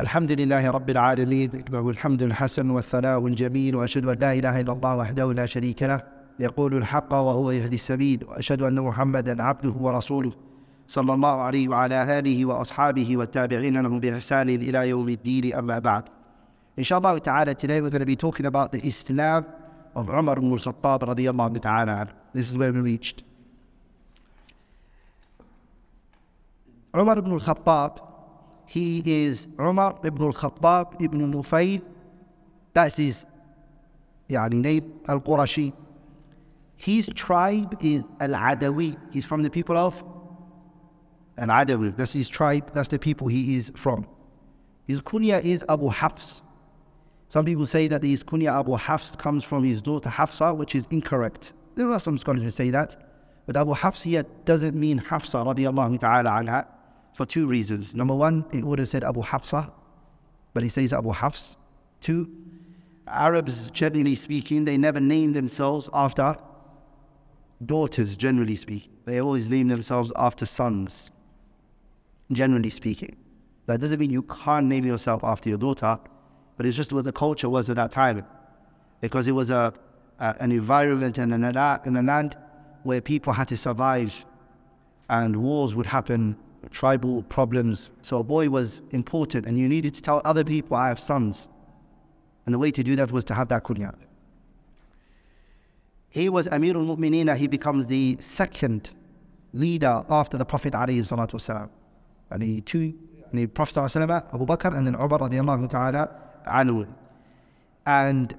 الحمد لله رب العالمين له الحمد الحسن والثناء الجميل وأشهد أن لا إله إلا الله وحده لا شريك له يقول الحق وهو يهدي السبيل وأشهد أن محمدا عبده ورسوله صلى الله عليه وعلى آله وأصحابه والتابعين لهم بإحسان إلى يوم الدين أما بعد. Inshallah ta'ala, today we're going to be talking about the Islam of Umar ibn al-Khattab radiyallahu ta'ala. This is where we reached. Umar ibn al-Khattab, he is Umar ibn al-Khattab ibn Nufayl. That's his name, Al-Qurashi. His tribe is Al-Adawi. He's from the people of Al-Adawi. That's his tribe. That's the people he is from. His kunya is Abu Hafs. Some people say that his kunya Abu Hafs comes from his daughter Hafsa, which is incorrect. There are some scholars who say that. But Abu Hafs here doesn't mean Hafsa radiallahu ta'ala anha for two reasons. Number one, it would have said Abu Hafsa, but he says Abu Hafs. Two, Arabs, generally speaking, they never name themselves after daughters, generally speaking. They always name themselves after sons, generally speaking. That doesn't mean you can't name yourself after your daughter, but it's just what the culture was at that time. Because it was an environment and a land where people had to survive and wars would happen, tribal problems. So a boy was important and you needed to tell other people, I have sons. And the way to do that was to have that kunya. He was Amirul Muminina. He becomes the second leader after the Prophet ﷺ. And the Prophet ﷺ, Abu Bakr, and then Umar radiallahu ta'ala anhu. And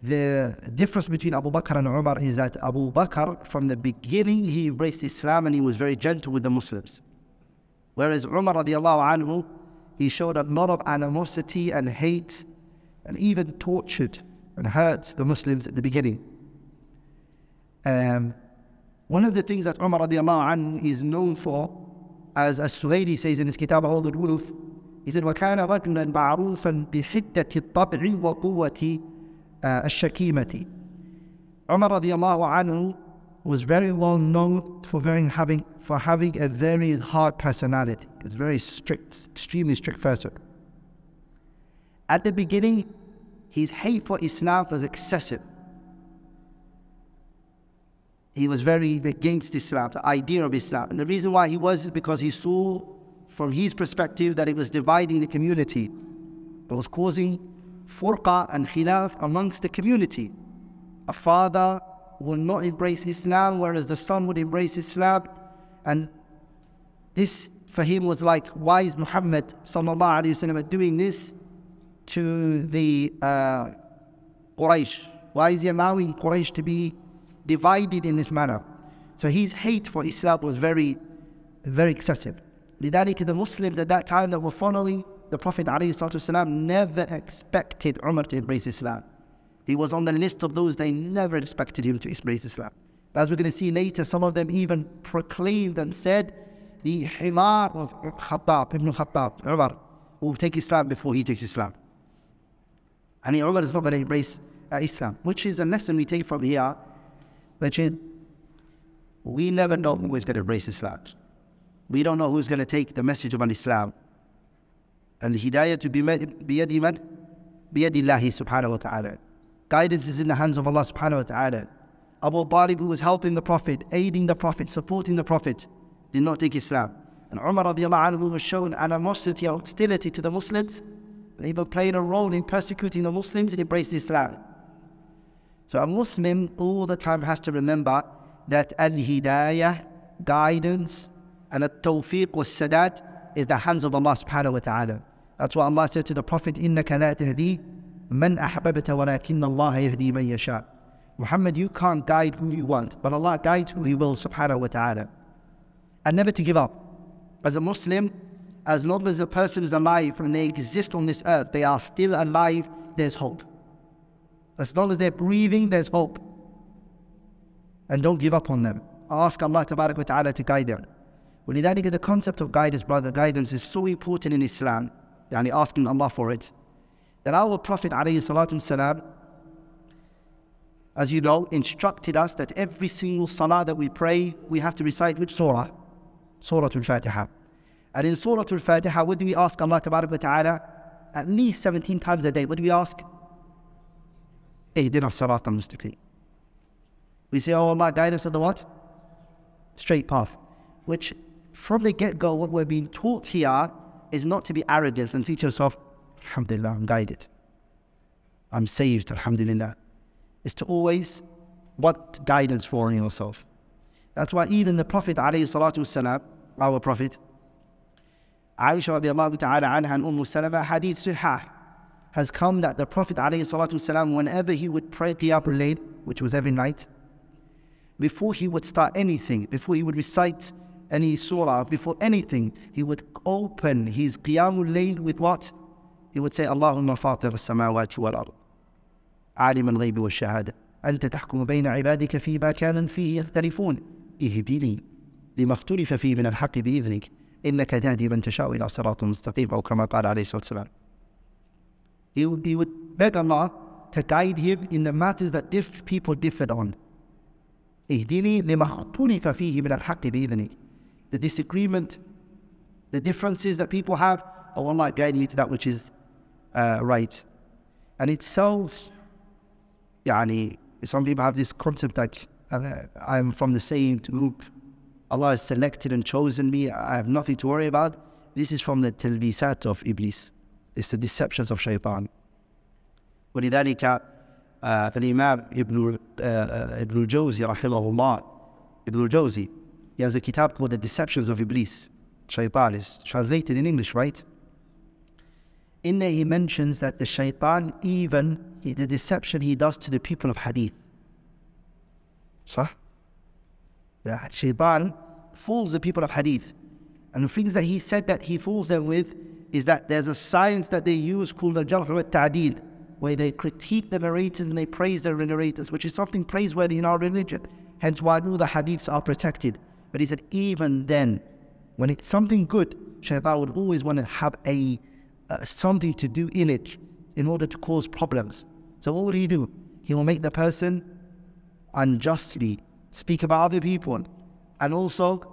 the difference between Abu Bakr and Umar is that Abu Bakr, from the beginning, he embraced Islam and he was very gentle with the Muslims. Whereas Umar radiallahu anhu, he showed a lot of animosity and hate and even tortured and hurt the Muslims at the beginning. One of the things that Umar radiallahu anhu is known for, as Al-Suhaili says in his kitab, all the Wuluf, he said, وَكَانَ رَجُلًا بَعْرُوثًا بِحِدَّةِ الطَّبْعِ وَقُوَّةِ الشَّكِيمَةِ. Umar radiallahu anhu was very well known for having a very hard personality. He was very strict, extremely strict person. At the beginning, his hate for Islam was excessive. He was very against Islam, the idea of Islam. And the reason why he was is because he saw from his perspective that it was dividing the community. It was causing furqa and khilaf amongst the community. A father will not embrace Islam, whereas the son would embrace Islam. And this for him was like, why is Muhammad sallallahu alayhi wa sallam doing this to the Quraysh? Why is he allowing Quraysh to be divided in this manner? So his hate for Islam was very, very excessive. Lidalik, the Muslims at that time that were following the Prophet ﷺ never expected Umar to embrace Islam. He was on the list of those they never expected him to embrace Islam. As we're going to see later, some of them even proclaimed and said, the Himar of Khabbab, Ibn Khattab, Umar, will take Islam before he takes Islam. And Umar is not going to embrace Islam, which is a lesson we take from here, which is, we never know who is going to embrace Islam. We don't know who is going to take the message of Islam. And hidayah to be biyadi man, biyadi Allahi subhanahu wa ta'ala. Guidance is in the hands of Allah subhanahu wa ta'ala. Abu Talib, who was helping the Prophet, aiding the Prophet, supporting the Prophet, did not take Islam. And Umar radiallahu anhu was shown animosity or hostility to the Muslims. They were playing a role in persecuting the Muslims and embraced Islam. So a Muslim all the time has to remember that al-hidayah, guidance, and al-tawfiq was-sadat is the hands of Allah subhanahu wa ta'ala. That's why Allah said to the Prophet, إِنَّكَ لَا تَهْدِي مَنْ أَحْبَبْتَ وَلَكِنَّ اللَّهَ يَهْدِي مَنْ يَشَاءُ. Muhammad, you can't guide who you want, but Allah guides who He will subhanahu wa ta'ala. And never to give up. As a Muslim, as long as a person is alive and they exist on this earth, they are still alive, there's hope. As long as they're breathing, there's hope. And don't give up on them. Ask Allah ta'ala to guide them. Well, the concept of guidance, brother, guidance is so important in Islam. Yani asking Allah for it. That our Prophet ﷺ, as you know, instructed us that every single salah that we pray, we have to recite which surah? Surah Al-Fatiha. And in Surah Al-Fatiha, what do we ask Allah Ta'ala at least 17 times a day? What do we ask? Ihdina Sirat al-Mustaqim. We say, oh Allah, guide us on the what? Straight path. Which from the get-go, what we're being taught here is not to be arrogant and teach yourself, alhamdulillah, I'm guided, I'm saved, alhamdulillah. It's to always want guidance for yourself. That's why even the Prophet alayhi salatu wasalam, our Prophet, Aisha radiallahu ta'ala anha and Umm Salama, hadith sahih has come that the Prophet alayhi salatu wasalam, whenever he would pray qiyamul layl, which was every night, before he would start anything, before he would recite any surah, before anything, he would open his qiyamul layl with what? He would say, Allahumma fatir as-samawati wal-ard, alim al-ghaybi wal-shahada, anta tahkumu bayna ibadika fi ma kana fihi yakhtalifun, ihdini lima ikhtalafa fihi min al-haqqi bi-idhnik, innaka tahdi man tasha'u ila siratin mustaqim, aw kama qala alayhi salam. He would beg Allah to guide him in the matters that people differed on. Ihdini lima ikhtalafa fihi min al-haqqi bi-idhnik. The disagreement, the differences that people have, oh Allah, guide me to that which is right. And it sells, yani, some people have this concept that I'm from the same group, Allah has selected and chosen me, I have nothing to worry about. This is from the talbisat of Iblis. It's the deceptions of shaitan. ولذلك الإمام Ibn al-Jawzi rahimahullah, Ibn al-Jawzi, he has a kitab called The Deceptions of Iblis. Shaitan is translated in English, right? In there he mentions that the shaitan, even the deception he does to the people of hadith. Sah? The shaitan fools the people of hadith. And the things that he said that he fools them with is that there's a science that they use called al-jarh wa ta'dil, where they critique the narrators and they praise their narrators, which is something praiseworthy in our religion. Hence why all the hadiths are protected. But he said, even then, when it's something good, shaitan would always want to have a something to do in it in order to cause problems. So what would he do? He will make the person unjustly speak about other people and also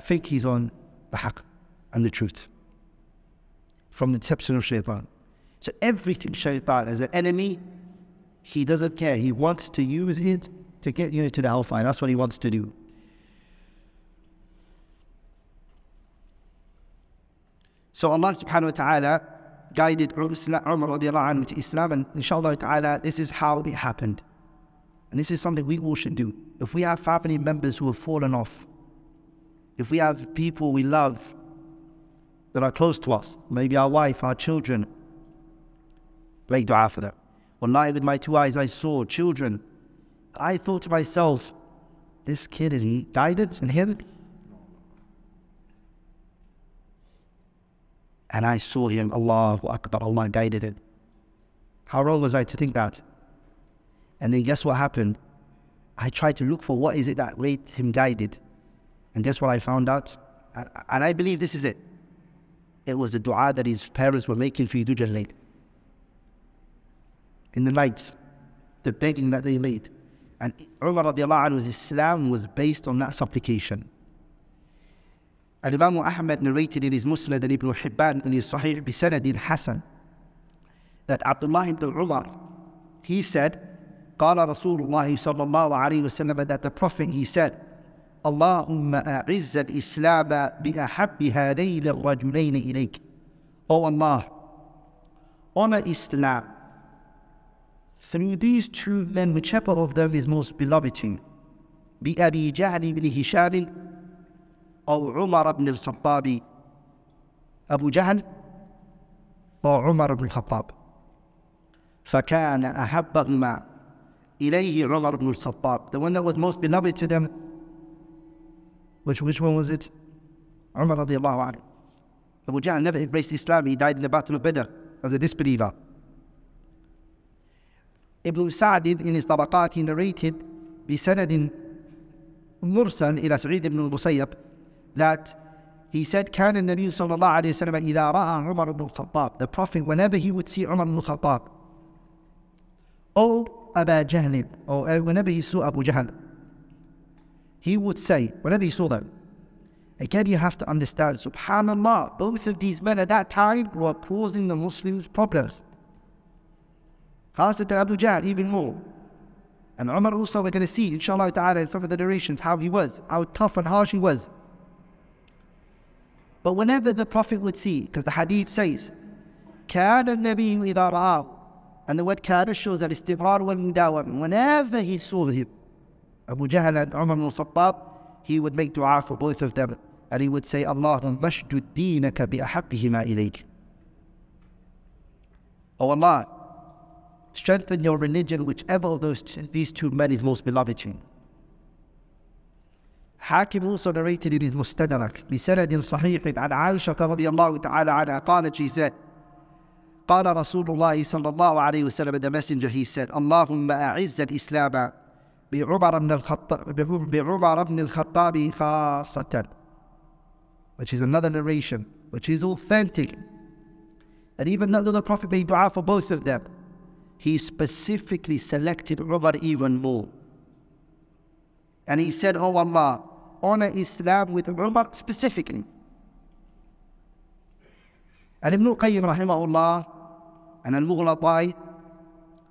think he's on the haqq and the truth from the deception of shaitan. So everything shaitan as an enemy, he doesn't care. He wants to use it to get you to the hellfire. That's what he wants to do. So Allah subhanahu wa ta'ala guided Umar radiallahu anhu to Islam, and inshallah ta'ala, this is how it happened. And this is something we all should do. If we have family members who have fallen off, if we have people we love that are close to us, maybe our wife, our children, make dua for them. Wallahi, with my two eyes I saw children. I thought to myself, this kid is guided and him. And I saw him, Allahu Akbar, Allah guided it. How wrong was I to think that? And then guess what happened? I tried to look for what is it that made him guided. And guess what I found out? And I believe this is it. It was the dua that his parents were making for Idul late. In the night, the begging that they made. And Umar radiallahu anhu's Islam was based on that supplication. Al-Imam Ahmad narrated in his Musnad and Ibn Hibban in his Sahih bi Sanad al-Hasan that Abdullah ibn Umar, he said, قال رسول الله صلى الله عليه وسلم, that the Prophet, he said, اللهم أعز الإسلام بأحب هذين الرجلين إليك. Oh Allah, honor Islam through these two men, whichever of them is most beloved to you. بأبي جهل بن هشام or Umar ibn al-Khattab. Abu Jahl or Umar ibn al-Khattab. فَكَانَ أَحَبَّهُمَا إِلَيْهِ Umar ibn al-Khattab. The one that was most beloved to them, which one was it? Umar radiallahu anhu. Abu Jahl never embraced Islam. He died in the Battle of Badr as a disbeliever. Ibn Sa'ad in his Tabaqat, he narrated بِسَنَدٍ مُرْسَلٍ إِلَى Sa'id ibn al-Musayyib that he said, كان النبي صلى الله عليه وسلم إذا رأى عمر بن الخطاب, the Prophet, whenever he would see Umar ibn al-Khattab, أو أبا جهل, or whenever he saw Abu Jahl, he would say, whenever he saw them, Again, you have to understand, subhanAllah, both of these men at that time were causing the Muslims problems. Khasat Abu Jahl even more. And Umar also, we're going to see, inshallah ta'ala, in some of the narrations, how he was, how tough and harsh he was. But whenever the Prophet would see, because the hadith says, كَانَ النَّبِيُّ إِذَا رَآهُ, and the word كَانَ shows that istimrar wal mudawam. Whenever he saw him, Abu Jahl and Umar ibn al-Khattab, he would make dua for both of them. And he would say, Allahumma ashdud deenaka biahabbihima ilayk. Oh Allah, strengthen your religion, whichever of these two men is most beloved to you. Hakim also narrated in his Mustadrak, بسند صحيح عن عائشة رضي الله تعالى عنها قالت, she said, قال رسول الله صلى الله عليه وسلم, the messenger, he said, اللهم أعز الإسلام بعمر بن الخطاب خاصة. Which is another narration, which is authentic. And even though the Prophet made dua for both of them, he specifically selected Umar even more. And he said, oh Allah, honor Islam with Umar specifically. And Ibn al-Qayyim rahimahullah and Al-Mughlatai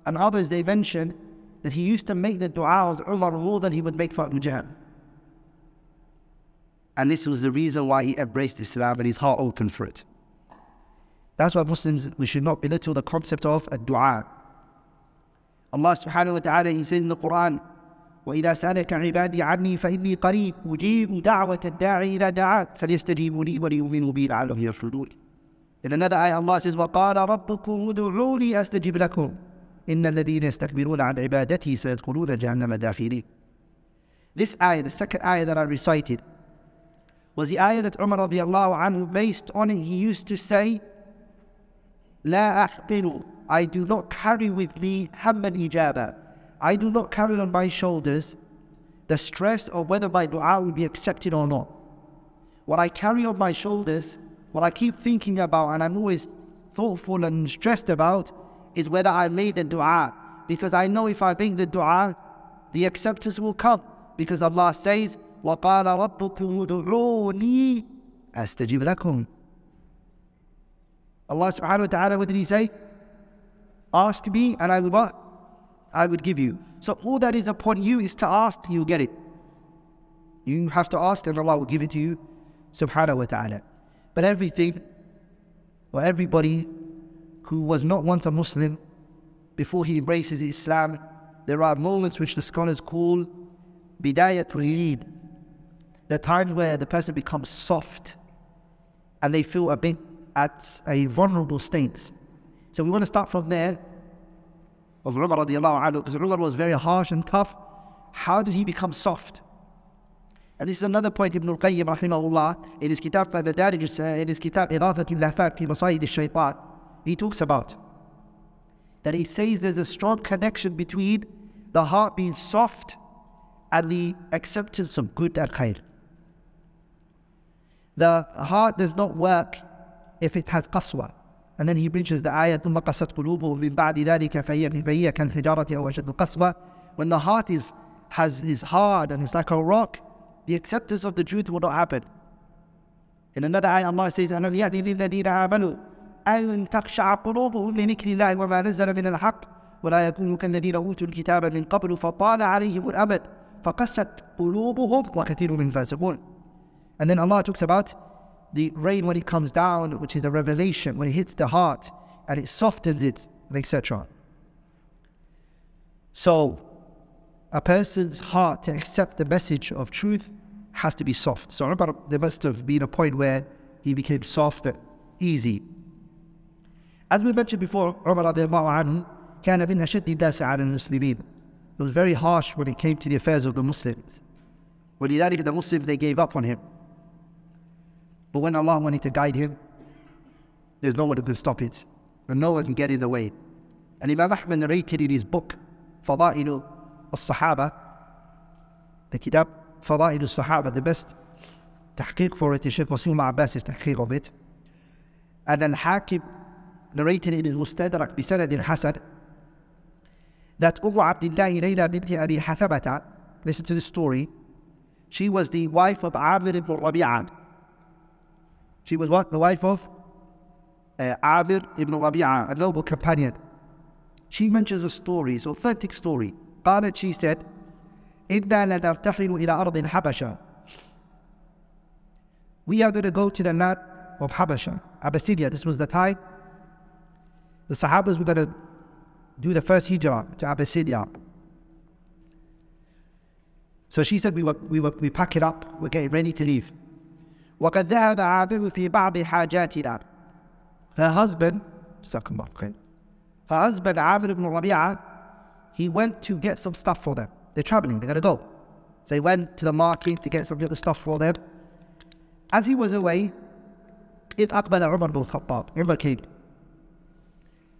and others, they mentioned that he used to make the dua of Umar more than he would make for Abu Jahl. And this was the reason why he embraced Islam and his heart opened for it. That's why Muslims, we should not belittle the concept of dua. Allah subhanahu wa ta'ala, he says in the Quran, وَإِذَا سَأَلَكَ عِبَادِي عَنِّي فَإِنِّي قَرِيبٌ أُجِيبُ دَعْوَةَ الدَّاعِ إِذَا دَعَانِ فَلْيَسْتَجِيبُوا لِي وَلْيُؤْمِنُوا بِي لَعَلَّهُمْ يَرْشُدُونَ. In another ayah, Allah says, وَقَالَ رَبُّكُمْ ادْعُونِي أَسْتَجِبْ لَكُمْ إِنَّ الَّذِينَ يَسْتَكْبِرُونَ عَنْ عِبَادَتِي سَيَدْخُلُونَ جَهَنَّمَ دَاخِرِينَ. This ayah, the second ayah that I recited, was the ayah that Umar radiallahu anhu, based on it, he used to say, لَا أَحْبِلُ, I do not carry with me hamman ijaba, I do not carry on my shoulders the stress of whether my dua will be accepted or not. What I carry on my shoulders, what I keep thinking about and I'm always thoughtful and stressed about, is whether I made the dua, because I know if I make the dua, the acceptance will come, because Allah says, وَقَالَ رَبُّكُمْ ادْعُونِي أَسْتَجِبْ لَكُمْ. Allah subhanahu wa ta'ala, what did he say? Ask me and I will what? I would give you. So all that is upon you is to ask, you'll get it. You have to ask and Allah will give it to you, subhanahu wa ta'ala. But everything, or everybody who was not once a Muslim, before he embraces Islam, there are moments which the scholars call bidayat rilid, the times where the person becomes soft and they feel a bit at a vulnerable state. So we want to start from there, of Umar radiallahu anhu, because Umar was very harsh and tough. How did he become soft? And this is another point Ibn al-Qayyim rahimahullah, in his kitab Al-Adawi, in his kitab Irathatul Lahfat fi Masayid al-Shaytan, he talks about that. He says there's a strong connection between the heart being soft and the acceptance of good and khair. The heart does not work if it has qaswa. And then he bridges the ayah, ثُمَّ قَسَتْ قُلُوبُهُمْ مِنْ بَعْدِ ذَلِكَ فَهِيَ كَالْحِجَارَةِ أَوْ أَشَدُّ قَسْوَةً. When the heart is hard and it's like a rock, the acceptance of the truth will not happen. In another ayah, Allah says, أَنَمْ يَأْنِ لِلَّذِينَ آمَنُوا أَنْ تَخْشَعَ قُلُوبُهُمْ لِذِكْرِ اللَّهِ وَمَا نَزَّلَ مِنَ الْحَقِّ وَلَا يَكُونُوا كَالَّذِينَ أُوتُوا الْكِتَابَ مِنْ قَبْلُ فَطَالَ عَلَيْهِمُ الْأَمَدُ فَقَسَتْ قُلُوبُهُمْ وَكَثِيرٌ مِنْ الْفَاسِقُونَ. And then Allah talks about the rain when it comes down, which is the revelation, when it hits the heart and it softens it, and etc. So a person's heart to accept the message of truth has to be soft. So remember, there must have been a point where he became soft and easy. As we mentioned before, Umar radiallahu anhu, it was very harsh when it came to the affairs of the Muslims. When the Muslims, they gave up on him. But when Allah wanted to guide him, there's no one who can stop it, and no one can get in the way. And Imam Ahmad narrated in his book, Fada'ilu al-Sahaba, the kitab Fada'ilu al-Sahaba, the best tahqiq for it is Shaykh Wasim al-Abbas's tahqiq of it. And then Al-Hakim narrated in his Mustadrak bi sanad al-Hasan that Umu Abdillahi Layla binti Abi Hathabata, listen to this story, she was the wife of Amir ibn Rabi'a, She was what? The wife of Amir ibn Rabi'a, a noble companion. She mentions a story, it's an authentic story. قالت, she said, إِنَّا لَنَرْتَحِلُ إِلَىٰ أَرْضِ الْحَبَشَةِ. We are going to go to the land of Habasha, Abyssinia. This was the time the Sahabas were going to do the first hijrah to Abyssinia. So she said, we pack it up, we're getting ready to leave. وَقَدْ ذَهَبَ عَابِرُ فِي بَعْضِ حَاجَاتِنَا. Her husband, Amir ibn Rabi'a, he went to get some stuff for them. They're traveling, they're going to go. So he went to the market to get some little stuff for them. As he was away, إِذْ أَقْبَلَ عُمَرُ ibn al-Khattab, Umar came.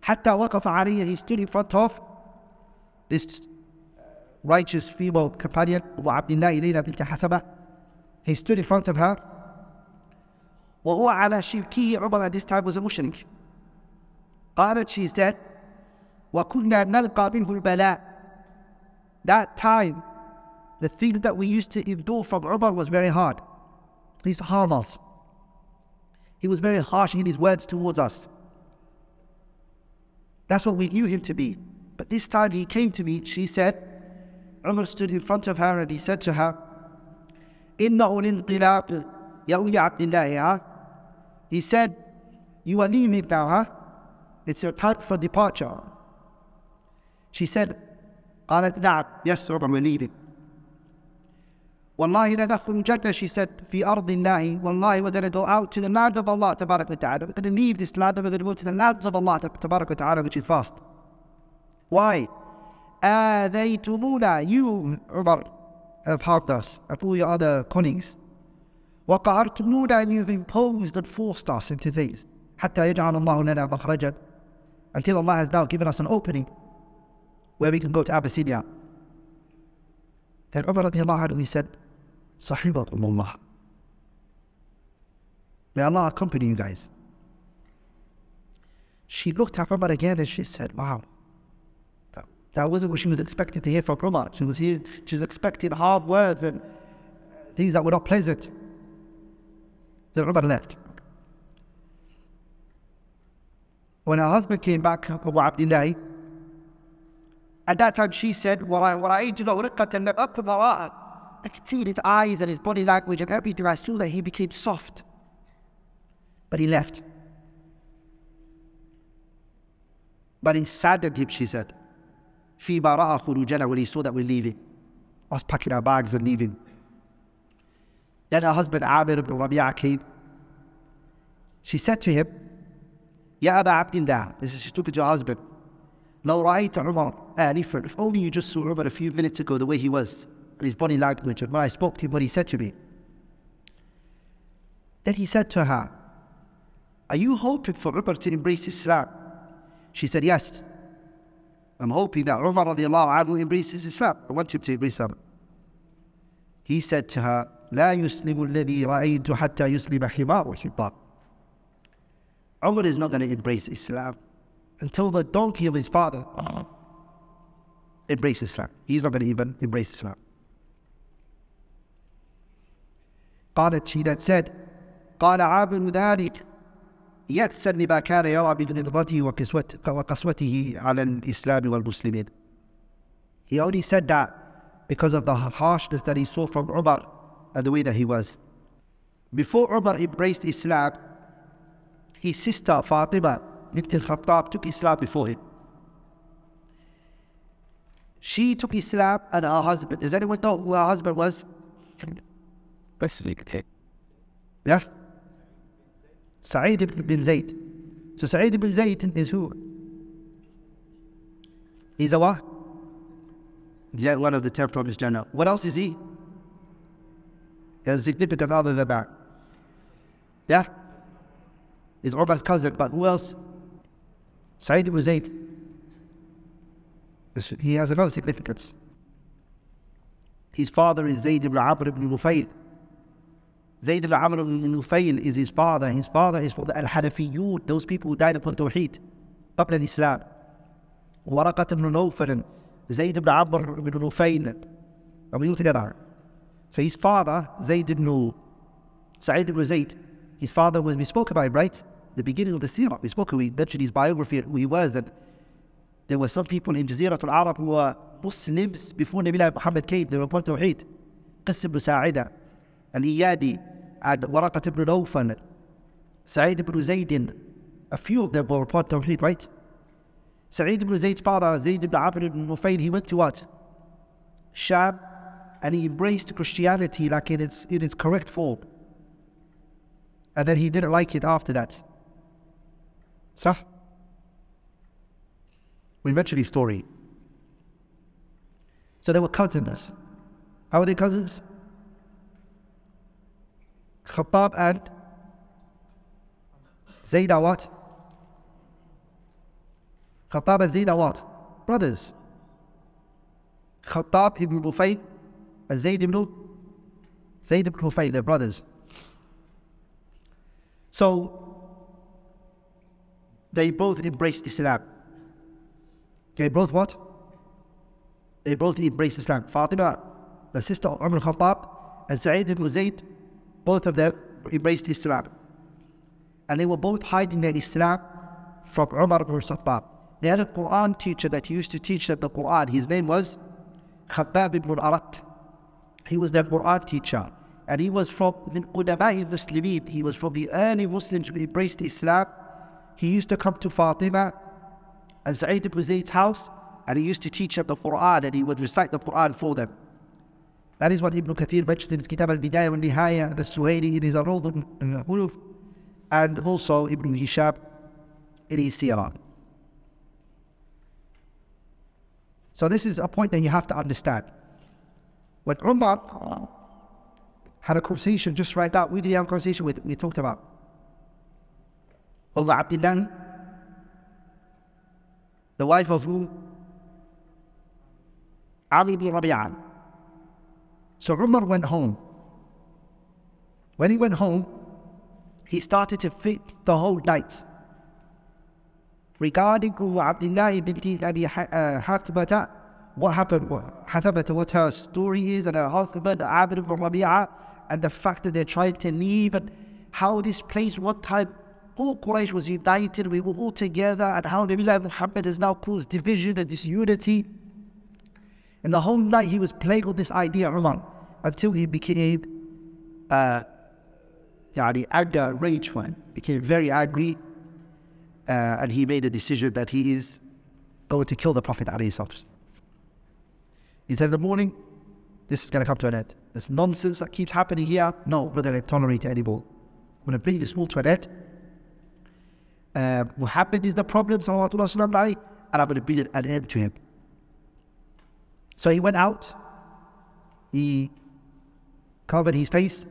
حَتَّى وَقَفَ عَلَيْهِ, he stood in front of this righteous female companion, Umu Abdillahi Layla. He stood in front of her. وَهُوَ عَلَى شِبْكِهِ عُمَرَ, at this time was a mushrik. قالت, she said, وَكُنَّا نَلْقَى مِنْهُ الْبَلَاءِ. That time, the things that we used to endure from Umar was very hard. He used to harm us. He was very harsh in his words towards us. That's what we knew him to be. But this time he came to me, she said, Umar stood in front of her and he said to her, إِنَّهُ الْإِنْطِلَاقِ يَا أُمِّ عَبْدِ اللَّهِ. He said, you are leaving now, huh? It's your time for departure. She said, قالت, نعم, yes, Umar, we're leaving. Wallahi لَنَخْرُمْ جَنَّةً, she said, فِي أَرْضِ اللَّهِ, wallahi, we're going to go out to the land of Allah, tabarak wa ta'ala. We're going to leave this land and we're going to go to the lands of Allah, tabarak wa ta'ala, which is vast. Why? آذَيْتُمُونَا, you, Umar, have harmed us, and all your other colleagues. وَقَعَرْتُمُونَا, and you've imposed and forced us into things. حَتَّى يَجْعَلَ اللَّهُ لَنَا مَخْرَجًا, until Allah has now given us an opening where we can go to Abyssinia. Then Umar radiallahu anhu, he said, Sahibakumullah. May Allah accompany you guys. She looked at Umar again and she said, wow, that wasn't what she was expecting to hear from Umar. She was expecting hard words and things that were not pleasant. Then Umar left. When her husband came back, Abu Abdillahi, at that time she said, I could see in his eyes and his body language and everything, I saw that he became soft. But he left. But it saddened him, she said, when he saw that we're leaving, us packing our bags and leaving. Then her husband, Amir ibn Rabi'a, came. She said to him, Ya Aba Abdillah, this is, she took it to her husband, لو رأيت عمر آنفا, if only you just saw Umar a few minutes ago, the way he was, and his body language, and when I spoke to him, what he said to me. Then he said to her, are you hoping for Umar to embrace Islam? She said, yes. I'm hoping that Umar radiallahu anhu embraces Islam. I want him to embrace Islam. He said to her, لا يسلم الذي رأيت حتى يسلم حمار وحباب. Umar is not going to embrace Islam until the donkey of his father embrace Islam. He's not going to even embrace Islam. قالت, she that said, قال عابر ذلك يكسر لما كان يرى من غلظته وقسوته على الإسلام والمسلمين. He only said that because of the harshness that he saw from Umar and the way that he was. Before Umar embraced Islam, his sister Fatima bint al-Khattab took Islam before him. She took Islam and her husband. Does anyone know who her husband was? Yeah? Sa'id ibn Zayd. So Sa'id ibn Zayd is who? He's a what? Yeah, one of the 10 from his Jannah. What else is he? There's a significant other than that. Yeah? He's Umar's cousin, but who else? Sa'id ibn Zayd. He has another significance. His father is Zayd ibn Amr ibn Nufayl. Zayd ibn Amr ibn Nufayl is his father. His father is from the Al-Hanafiyun, those people who died upon Tawheed, qabla al-Islam. Waraqah ibn Nawfal, Zayd ibn Amr ibn Nufayl. Are we all together? So his father, Zayd ibn Sa'id ibn Zayd, His father was, we spoke about him, right? The beginning of the seerah, we mentioned his biography, who he was, and there were some people in Jazeera al-Arab who were Muslims before Nabi Muhammad came. They were upon Tawheed. Qas ibn Sa'ida, Al-Iyadi, and Waraqah ibn Nawfal, Sa'id ibn Zayd. A few of them were upon Tawheed, right? Sa'id ibn Zayd's father, Zayd ibn Amr ibn Nufayl, he went to what? Sham, and he embraced Christianity like in its correct form. And then he didn't like it after that. So, we mentioned his story. So they were cousins. How were they cousins? Khattab and Zayd are what? Khattab and Zayd are what? Brothers. Khattab ibn Nufayl and Zayd ibn Nufayl, they're brothers. So, they both embraced Islam. They both what? They both embraced Islam. Fatima, the sister of Umar al-Khattab, and Sa'id ibn Zayd, both of them embraced Islam. And they were both hiding their Islam from Umar ibn al-Khattab. They had a Quran teacher that used to teach them the Quran. His name was Khabbab ibn al-Aratt. He was their Quran teacher. And he was from the Muslimin. He was from the early Muslims who embraced Islam. He used to come to Fatima and Sa'id ibn Zayd's house, and he used to teach them the Quran, and he would recite the Quran for them. That is what Ibn al-Kathir mentions in his Kitab al-Bidayah wa Nihaya, and Al-Suhaili in his Al-Huluf, and also Ibn Hishab in his Sirah. So this is a point that you have to understand. When Umar had a conversation just right now, we didn't have a conversation with, we talked about Umu Abdillahi, the wife of who? Amir ibn Rabi'a. So Umar went home. When he went home, he started to think the whole night regarding Umu Abdillahi binti Abi Hathmata, what happened, what her story is, and her husband, Amir ibn Rabi'a, and the fact that they're trying to leave, and how this place one time, all Quraysh was united, we were all together, and how Nabi Muhammad has now caused division and disunity. And the whole night he was playing with this idea, Umar, until he became anger, rage, became very angry, and he made a decision that he is going to kill the Prophet. He said in the morning, this is going to come to an end. This nonsense that keeps happening here, no, we're going to tolerate it anymore. I'm going to bring this all to an end. Muhammad is the problem, sallallahu, and I'm going to bring an end to him. So he went out, he covered his face,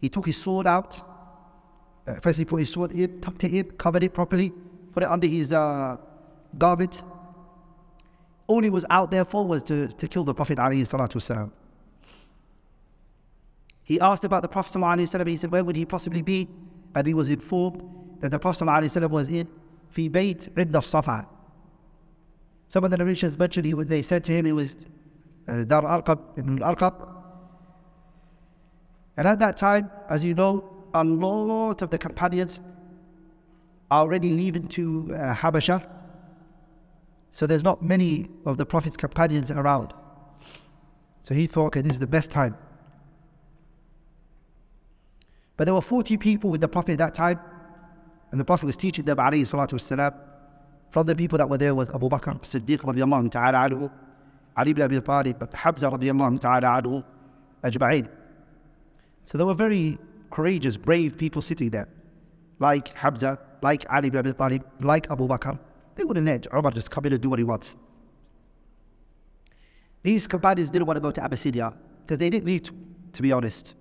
he took his sword out. First he put his sword in, tucked it in, covered it properly, put it under his garment. All he was out there for was to kill the Prophet ﷺ. He asked about the Prophet ﷺ, he said, where would he possibly be? And he was informed that the Prophet ﷺ was in Fi Bayt Ridda Safa. Some of the narrations mentioned, they said to him, it was Dar Arqab, Ibn al-Arqab. And at that time, as you know, a lot of the companions are already leaving to Habasha. So there's not many of the Prophet's companions around. So he thought, okay, this is the best time. But there were 40 people with the Prophet at that time, and the Prophet was teaching them, alayhi salatu wassalam. From the people that were there was Abu Bakr, Siddiq radiallahu ta'ala anhu, Ali ibn Abi Talib, Hamza radiallahu ta'ala anhu, ajma'in. So there were very courageous, brave people sitting there, like Hamza, like Ali ibn Abi Talib, like Abu Bakr. They wouldn't let Umar just come in and do what he wants. These companions didn't want to go to Abyssinia because they didn't need to be honest.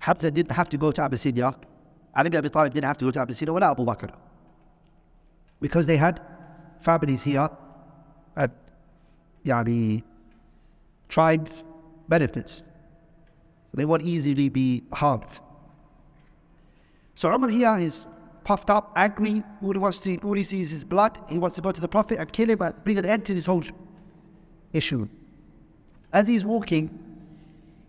Hamza didn't have to go to Abyssinia. Ali ibn Abi Talib didn't have to go to Abyssinia or Abu Bakr, because they had families here and tribe benefits. So they won't easily be harmed. So Umar here is puffed up, angry. All he sees is blood. He wants to go to the Prophet and kill him and bring an end to this whole issue. As he's walking,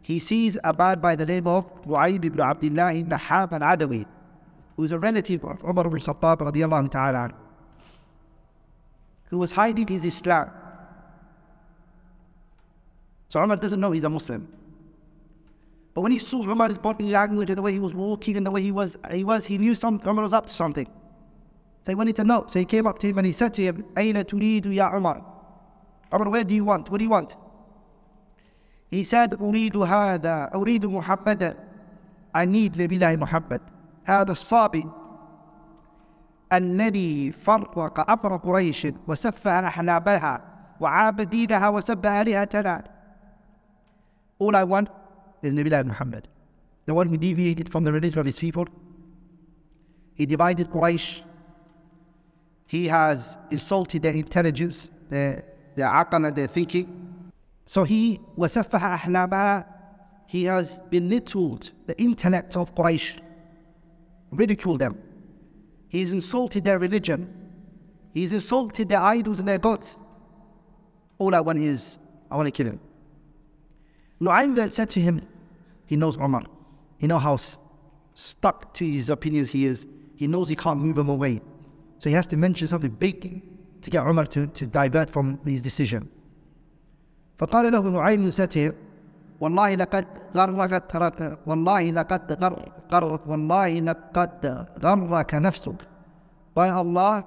he sees a man by the name of Wa'ib ibn Abdullah ibn Nahab al Adawi, who is a relative of Umar ibn al-Khattab radiyallahu ta'ala, who was hiding his Islam. So Umar doesn't know he's a Muslim. But when he saw Umar's body language and the way he was walking and the way he was, he knew Umar was up to something. They wanted to know. So he came up to him and he said to him, Aina turidu ya Umar? Umar, where do you want? What do you want? He said, Uridu hada, Uridu Muhammad. I need Nabillahi Muhammad. Hada sabi. الذي فرق أمر قريش وسفه أحنابها وعاب دينها وسب آلهتنا. All I want is Nabilah Muhammad, the one who deviated from the religion of his people. He divided Quraysh. He has insulted their intelligence, their aqana, their thinking. So he وسفه أحنابها. He has belittled the intellect of Quraysh, ridiculed them. He's insulted their religion. He's insulted their idols and their gods. All I want is, I want to kill him. Nu'aym then said to him, he knows Umar. He knows how stuck to his opinions he is. He knows he can't move him away. So he has to mention something big to get Umar to divert from his decision. فَقَالَ لَهُ Nu'aym said to him, والله لقد غرّك ترك والله لقد غرّك والله لقد غرّك نفسك. By Allah,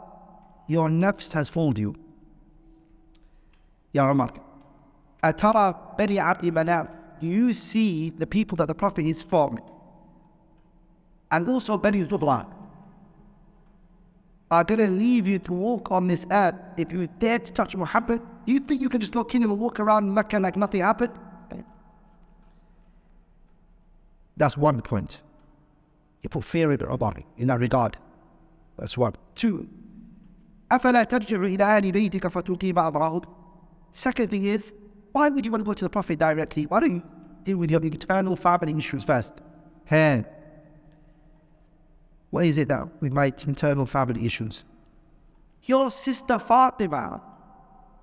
your nafs has fooled you. Ya Umar, أترى بني عبد مناف, do you see the people that the Prophet is from? And also Bani Zuhra are going to leave you to walk on this earth. If you dare to touch Muhammad, do you think you can just go kill him and walk around Mecca like nothing happened? That's one point. He put fear in Umar in that regard. That's one. Two. Second thing is, why would you want to go to the Prophet directly? Why don't you deal with your internal family issues first? Hey, what is it that with my internal family issues? Your sister Fatima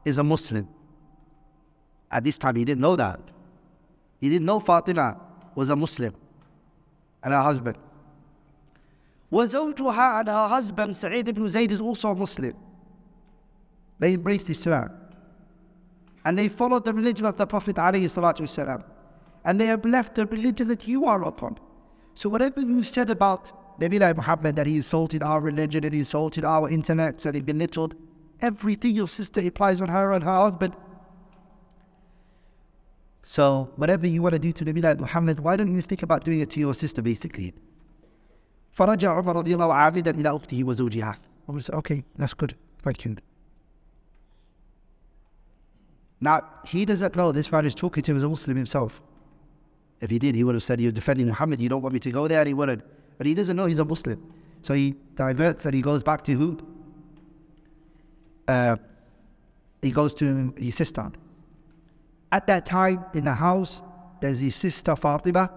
is a Muslim. At this time, he didn't know that. He didn't know Fatima was a Muslim, and her husband. وزوجها, and her husband, Sa'id ibn Zayd, is also a Muslim. They embraced Islam, and they followed the religion of the Prophet ﷺ, and they have left the religion that you are upon. So whatever you said about Nabilah Muhammad, that he insulted our religion, and he insulted our intellect, and he belittled everything your sister applies on her and her husband. So whatever you want to do to Nabilah Muhammad, why don't you think about doing it to your sister, basically? فَرَجَعَ عُمَرَ رَضِيَ اللَّهُ عَابِدًا إِلَىٰ أُخْتِهِ وَزُوجِهَا. Umar said, okay, that's good, thank you. Now, he doesn't know this man is talking to him as a Muslim himself. If he did, he would have said, you're defending Muhammad, you don't want me to go there, and he wouldn't. But he doesn't know he's a Muslim. So he diverts and he goes back to who? He goes to his sister. At that time, in the house, there's his sister Fatima,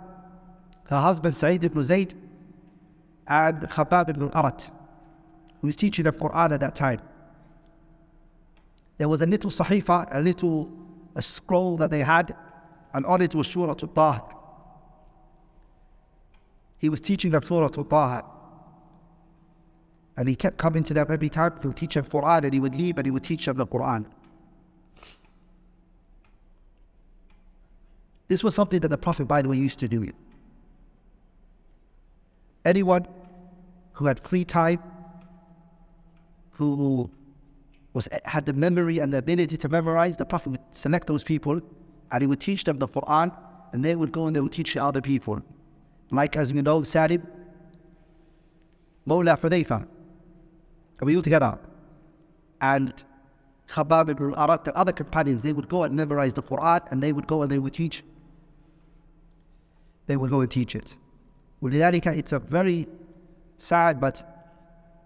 her husband Sa'id ibn Zayd, and Khabbab ibn al-Aratt, who was teaching the Quran at that time. There was a little sahifa, a scroll that they had, and on it was Surah Ta Ha. He was teaching them Surah Ta Ha, and he kept coming to them every time to teach them Quran, and he would leave and he would teach them the Quran. This was something that the Prophet, by the way, used to do. Anyone who had free time, who had the memory and the ability to memorize, the Prophet would select those people and he would teach them the Quran, and they would go and they would teach other people. Like, as we know, Salim Mawla Hudayfa, and we all together, and Khabbab ibn al-Aratt and other companions, they would go and memorize the Quran, and they would go and they would teach. They would go and teach it. It's a very sad, but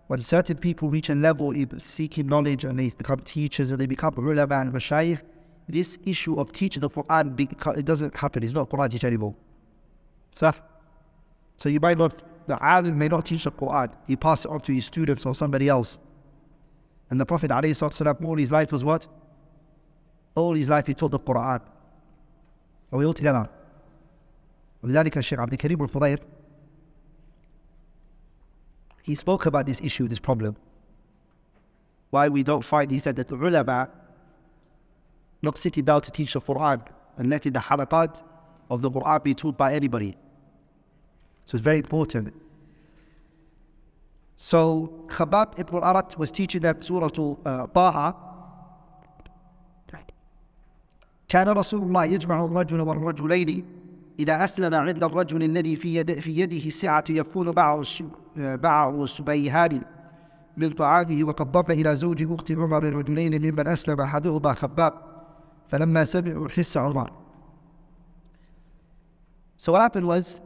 when certain people reach a level in seeking knowledge and they become teachers and they become ulama and mashayikh, this issue of teaching the Quran, it doesn't happen. It's not Quran teach anymore. So you might not, the alim may not teach the Quran. He passes it on to his students or somebody else. And the Prophet ﷺ, all his life was what? All his life he taught the Quran. Are we all together? ولذلك الشيخ عبد الكريم الفضيل, he spoke about this issue, this problem, why we don't find. He said that the ulama not sitting down to teach the Quran and letting the harakat of the Quran be taught by anybody. So it's very important. So Khabbab ibn al-Aratt was teaching them Surah Ta Ha. كان رسول الله يجمع الرجل والرجلين إذا أسلم عند الرجل الذي في يده سعة يكون معه السبيهان من طعامه, وقد ضم إلى زوج أخت عمر الرجلين ممن أسلم أحدهما خباب فلما سمعوا حس عمر. So what happened was,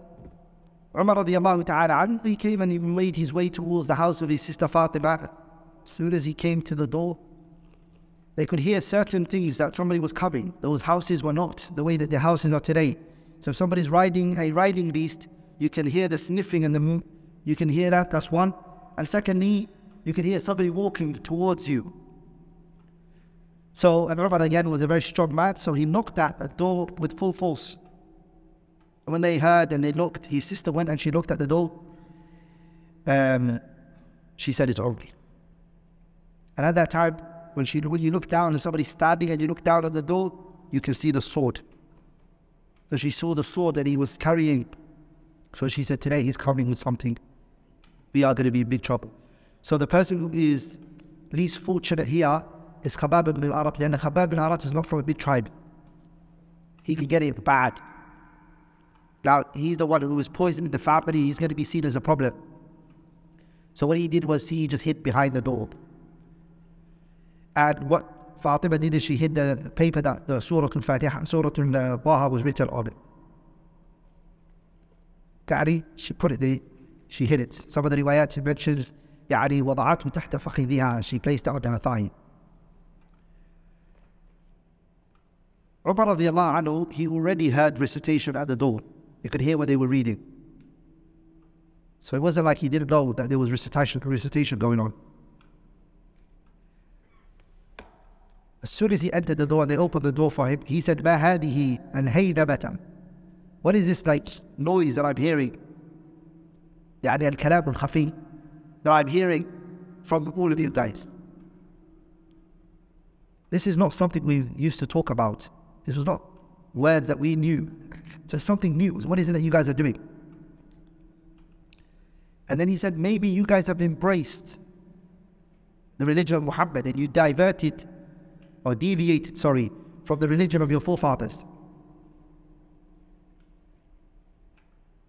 Umar radiallahu ta'ala anhu, he came and he made his way towards the house of his sister Fatima. As soon as he came to the door, they could hear certain things that somebody was coming. Those houses were not the way that the houses are today. So if somebody's riding a riding beast, you can hear the sniffing and the, you can hear that, that's one. And secondly, you can hear somebody walking towards you. So, and Umar again was a very strong man, so he knocked at the door with full force. When they heard and they looked, his sister went and she looked at the door. She said, it's Umri. And at that time, when you look down and somebody's standing and you look down at the door, you can see the sword. So she saw the sword that he was carrying. So she said, today he's coming with something. We are going to be in big trouble. So the person who is least fortunate here is Khabbab ibn al-Aratt. And Khabbab ibn al-Aratt is not from a big tribe. He can get it bad. Now, he's the one who was poisoning the family. He's going to be seen as a problem. So what he did was he just hid behind the door. And what Fatima did is she hid the paper that the Surah Al-Fatiha, Surah Al-Fatiha was written on it. Ya'ani, she put it there. She hid it. Some of the riwayat she mentions, Ya'ani wada'atu tahta fakhidhiha. She placed it on her thigh. Umar radiallahu anhu, he already heard recitation at the door. You could hear what they were reading. So it wasn't like he didn't know that there was recitation going on. As soon as he entered the door and they opened the door for him, he said, Ma hadihi an haynabata. What is this like noise that I'm hearing? Yani al-kalam al-khafi, that I'm hearing from all of you guys. This is not something we used to talk about. This was not words that we knew. So something new. What is it that you guys are doing? And then he said, maybe you guys have embraced the religion of Muhammad and you diverted or deviated, sorry, from the religion of your forefathers.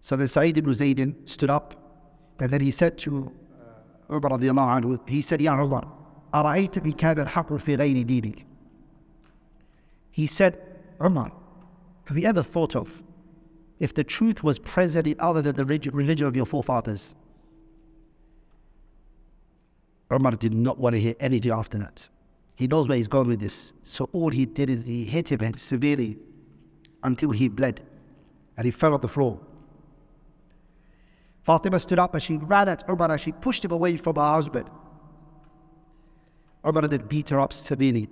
So then Sa'id ibn Zayd stood up and then he said to Umar radiallahu anhu, he said, Ya Umar, ara'ayta in kana al-haqq fi ghayri dinik. He said, Umar, have you ever thought of if the truth was present in other than the religion of your forefathers? Umar did not want to hear anything after that. He knows where he's going with this. So all he did is he hit him severely until he bled and he fell on the floor. Fatima stood up and she ran at Umar and she pushed him away from her husband. Umar then beat her up severely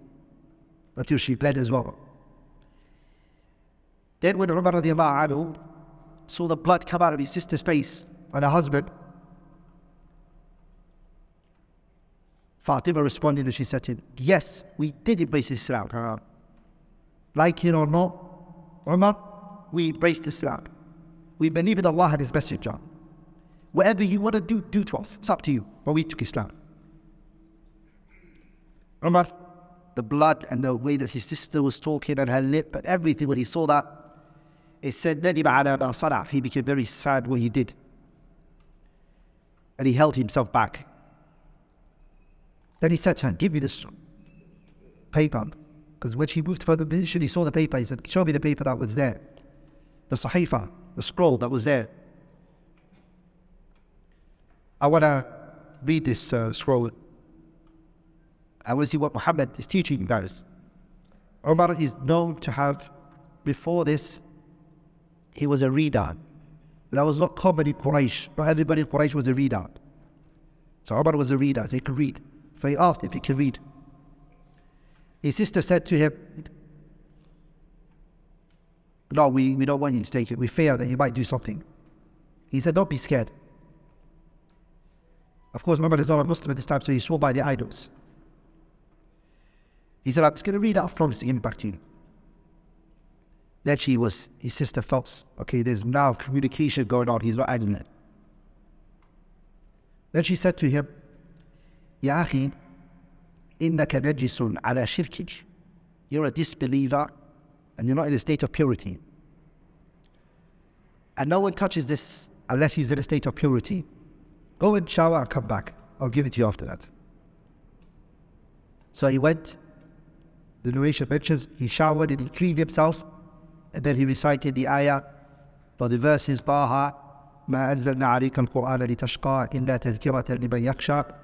until she bled as well. Then when Umar radiallahu anhu saw the blood come out of his sister's face and her husband, Fatima responded and she said to him, yes, we did embrace Islam. Like it or not, Umar, we embraced Islam. We believe in Allah and His Messenger. Whatever you want to do, do to us. It's up to you. But we took Islam. Umar, the blood and the way that his sister was talking and her lip and everything, when he saw that, it said, he became very sad what he did. And he held himself back. Then he said to her, give me this paper. Because when she moved further position, he saw the paper. He said, show me the paper that was there. The sahifa, the scroll that was there. I want to read this scroll. I want to see what Muhammad is teaching you guys. Umar is known to have, before this, he was a reader. That was not common in Quraysh. Not everybody in Quraysh was a reader. So Umar was a reader, so he could read. So he asked if he could read. His sister said to him, No, we don't want you to take it. We fear that you might do something. He said, don't be scared. Of course, Muhammad is not a Muslim at this time, so he swore by the idols. He said, I'm just going to read out from this to give it back to you. Then his sister felt, okay, there's now communication going on, he's not adding it. Then she said to him, Ya akhi, innaka najisun ala shirkik. You're a disbeliever and you're not in a state of purity. And no one touches this unless he's in a state of purity. Go and shower and come back. I'll give it to you after that. So he went, the narration mentions, he showered and he cleaned himself, and then he recited the ayah, or the verses, Taha, مَا أَنزَلْنَا عَلَيْكَ الْقُرْآنَ لِتَشْقَى إِلَّا تَذْكِرَةً لِمَنْ يَخْشَى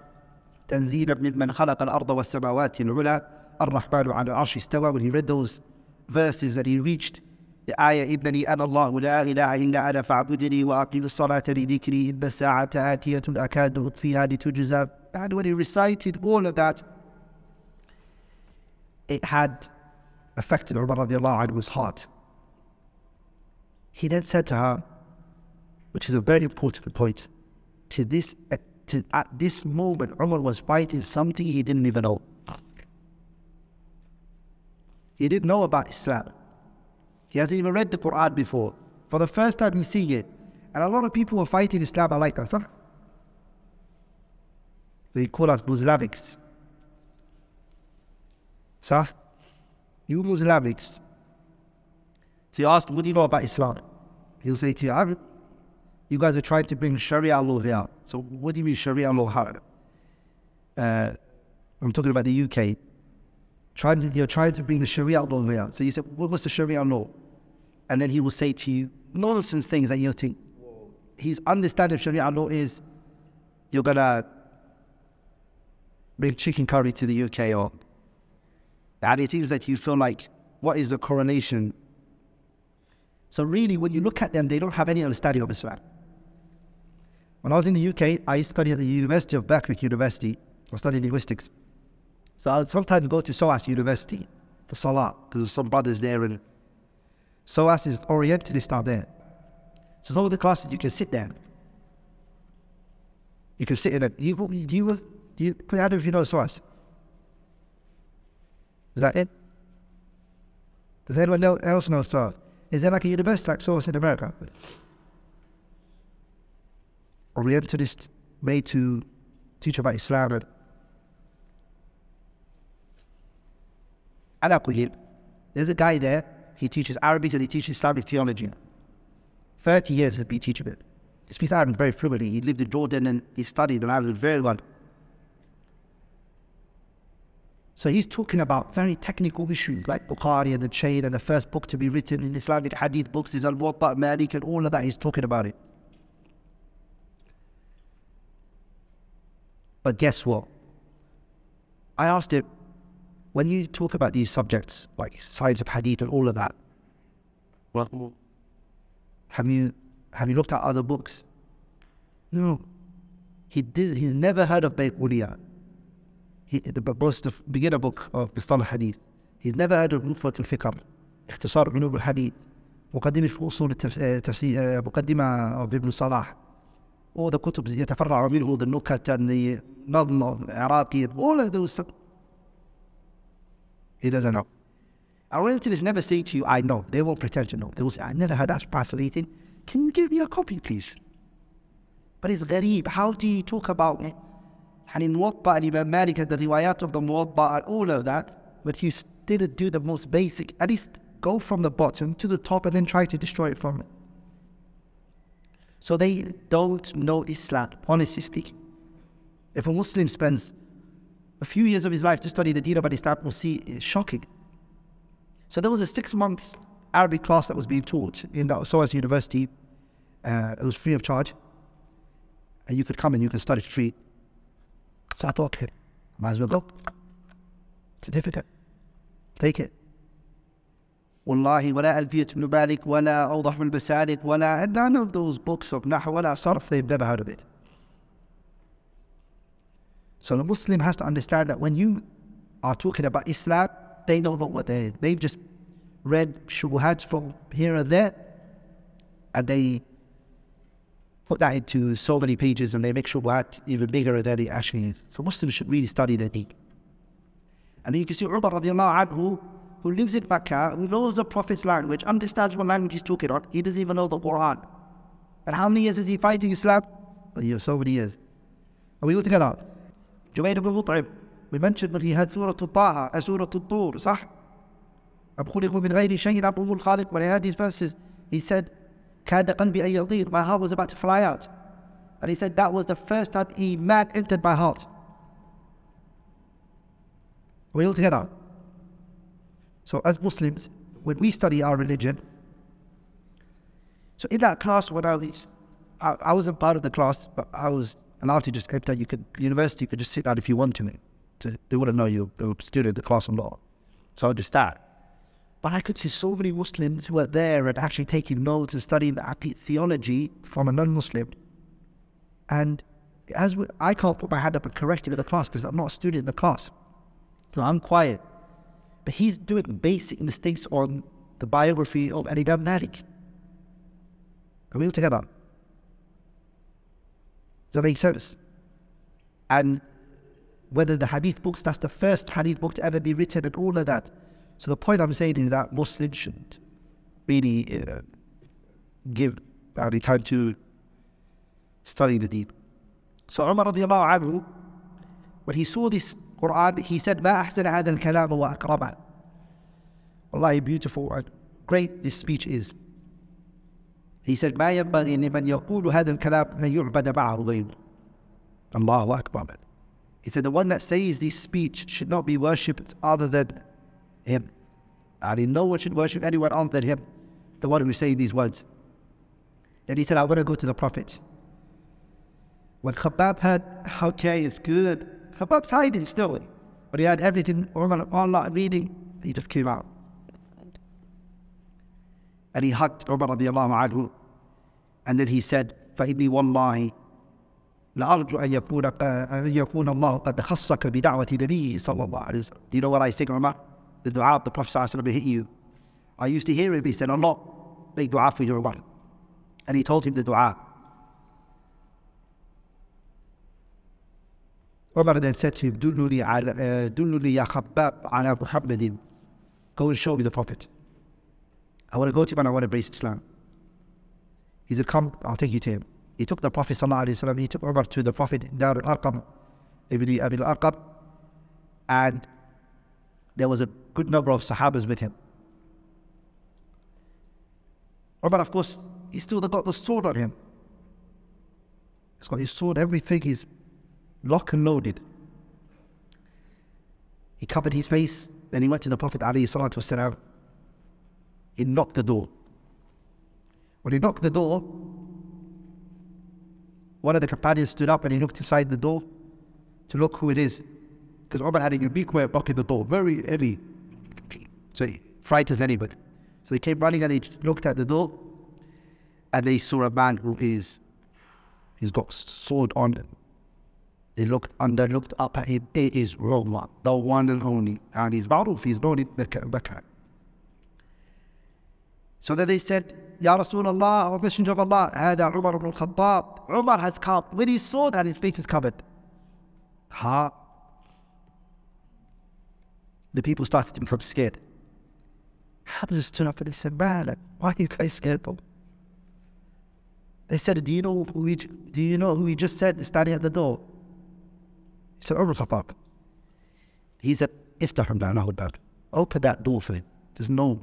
تَنزِيلًا مِمَّنْ خَلَقَ الْأَرْضَ وَالسَّمَاوَاتِ الْعُلَى الرَّحْمَنُ عَلَى الْعَرْشِ اسْتَوَى. When he read those verses that he reached, the ayah, إِنَّنِي أَنَا اللَّهُ لَا إِلَهَ إِلَّا أَنَا فَاعْبُدْنِي وَأَقِمِ الصَّلَاةَ لِذِكْرِي إِنَّ السَّاعَةَ آتِيَةٌ أَكَادُ أُطْفِيهَا لِتُجْزَى. And when he recited all of that, it had affected Umar radiallahu anhu's heart. He then said to her, which is a very important point, at this moment, Umar was fighting something he didn't even know. He didn't know about Islam. He hasn't even read the Quran before. For the first time he's seeing it. And a lot of people were fighting Islam like us, huh? They call us Muslims. Sir, you Muslims. So you ask, what do you know about Islam? He'll say to you, you guys are trying to bring Sharia law here. So what do you mean Sharia law? I'm talking about the UK. You're trying to bring the Sharia law here. So you say, what's the Sharia law? And then he will say to you nonsense things that you think. His understanding of Sharia law is, you're going to bring chicken curry to the UK, or and it is that you feel like, what is the correlation? So really, when you look at them, they don't have any understanding of Islam. When I was in the UK, I studied at the University of Birkbeck University. I studied linguistics. So I would sometimes go to SOAS University for Salah, because there's some brothers there, and SOAS is Orientalist out there. So some of the classes, you can sit there. You can sit in it. How do you know SOAS? Is that it? Does anyone else know SOAS? Is there like a university like SOAS in America? Orientalist way to teach about Islam. And there's a guy there, he teaches Arabic and he teaches Islamic theology. 30 years he's been teaching it. He speaks Arabic very fluently. He lived in Jordan and he studied Arabic very well. So he's talking about very technical issues like Bukhari and the chain and the first book to be written in Islamic hadith books is Al-Muwatta, Malik and all of that. He's talking about it. But guess what? I asked him, when you talk about these subjects like science of hadith and all of that, well, have you looked at other books? No. He's never heard of Bayt Uliyah. The beginner book of Bistan al-Hadith. He's never heard of Nufrat al-Fikr, Ikhtisar Ulum al-Hadith, Muqaddim al-Usul al-Tafsir, Muqaddimah of Ibn Salah. All the kutub, Yatafarra minhu, the Nukat and the Nadm of Iraqi, all of those. He doesn't know. Our relatives never say to you, I know. They won't pretend to know. They will say, I never heard that translated. Can you give me a copy, please? But it's gharib. How do you talk about it? And in Muwatta and Imam Malik had the riwayat of the Muwatta and all of that, but he didn't do the most basic, at least go from the bottom to the top and then try to destroy it from it. So they don't know Islam, honestly speaking. If a Muslim spends a few years of his life to study the deen of Islam, we'll see it's shocking. So there was a 6-month Arabic class that was being taught in the SOAS University. It was free of charge. And you could come and you could study for free. So I thought, okay, might as well go. Certificate. Take it. Wallahi, wala Alfiyat ibn Malik, wala Awdah ibn Basalik, wala, and none of those books of Nahu, wala Sarf, they've never heard of it. So the Muslim has to understand that when you are talking about Islam, they don't know what they are. They've just read shubuhat from here and there, and they put that into so many pages and they make shubuhat even bigger than it actually is. So Muslims should really study their deen. And then you can see Umar radiallahu anhu, who lives in Makkah, who knows the Prophet's language, understands what language he's talking on. He doesn't even know the Quran. And how many years is he fighting Islam? So many years. And we all together. Jubayr ibn Mut'im, we mentioned when he had Surah Ta Ha and Surah Al-Tur, sah? When I heard these verses, he said, my heart was about to fly out. And he said, that was the first time Iman entered my heart. We all together. So as Muslims, when we study our religion, so in that class when I wasn't part of the class, but I was allowed to just enter. You could, university, you could just sit down if you want to. They wouldn't know you were a student of the class or not. So I would just start. But I could see so many Muslims who were there and actually taking notes and studying the theology from a non-Muslim. And as we, I can't put my hand up and correct him in the class because I'm not a student in the class. So I'm quiet. But he's doing basic mistakes on the biography of Imam Malik. Are we all together? Does that make sense? And whether the hadith books, that's the first hadith book to ever be written and all of that. So the point I'm saying is that Muslims should really give any time to study the deen. So Umar radiallahu anhu, when he saw this Quran, he said, Ma ahsana hadha al-kalam wa akrama. Wallahi, beautiful and great this speech is. He said, Ma yanbaghi liman yaqulu hadha al-kalam an yu'bada ma'ahu ghayruh. Allahu akbar. He said, the one that says this speech should not be worshipped other than him. And no one should worship anyone other than him, the one who says these words. Then he said, I want to go to the Prophet. When Khabbab heard, okay, it's good. Khabbab's hiding still, but he had everything, Allah reading, he just came out. And he hugged Umar radiallahu anhu. And then he said, فَإِنِّي وَاللَّهِ لَأَرْجُ أَنْ يَكُونَ اللَّهُ قَدْ خَصَّكَ بِدَعْوَةِ نَبِيِّ صَلَّى اللَّهُ عَلَيْهِ وَسَلَّمَ. Do you know what I think, Umar? The dua of the Prophet ﷺ hit you. I used to hear him, he said, Allah, make dua for your Umar. And he told him the dua. Umar then said to him, Dulluni ya Khabbab ala Muhammadin. Go and show me the Prophet. I want to go to him and I want to embrace Islam. He said, come, I'll take you to him. He took the Prophet ﷺ, he took Umar to the Prophet Dar al-Arqam, Ibn al-Arqam, and there was a good number of Sahabas with him. Umar, of course, he still got the sword on him. He's got his sword, everything, he's lock and loaded. He covered his face, then he went to the Prophet ﷺ. He knocked the door. When he knocked the door, one of the companions stood up and he looked inside the door to look who it is. Because Umar had a unique way of knocking the door, very heavy. So he frightens anybody. So he came running and he looked at the door, and they saw a man who is, he's got sword on him. They looked under, looked up at him. It is Roma, the one and only. And he's ma'ruf, he's known in Mecca. So then they said, Ya Rasulullah, O Messenger of Allah, Hada Umar ibn al-Khattab. Umar has come with his sword and his face is covered. Ha. The people started to become scared. Hamza stood up and they said, man, like, why are you guys scared of? They said, do you know who we just said is standing at the door? He said, Umar Khattab. He said, open that door for him. There's no.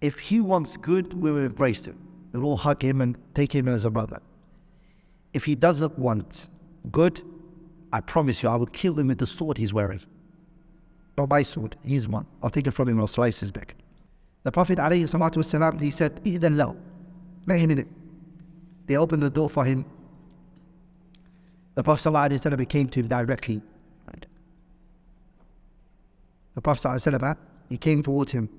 If he wants good, we will embrace him. We'll all hug him and take him as a brother. If he doesn't want good, I promise you, I will kill him with the sword he's wearing. Not my sword, his one. I'll take it from him and I'll slice his back. The Prophet ﷺ, he said, I'dhan lahu. Let him in it. They opened the door for him. The Prophet ﷺ came to him directly. The Prophet ﷺ, he came towards him.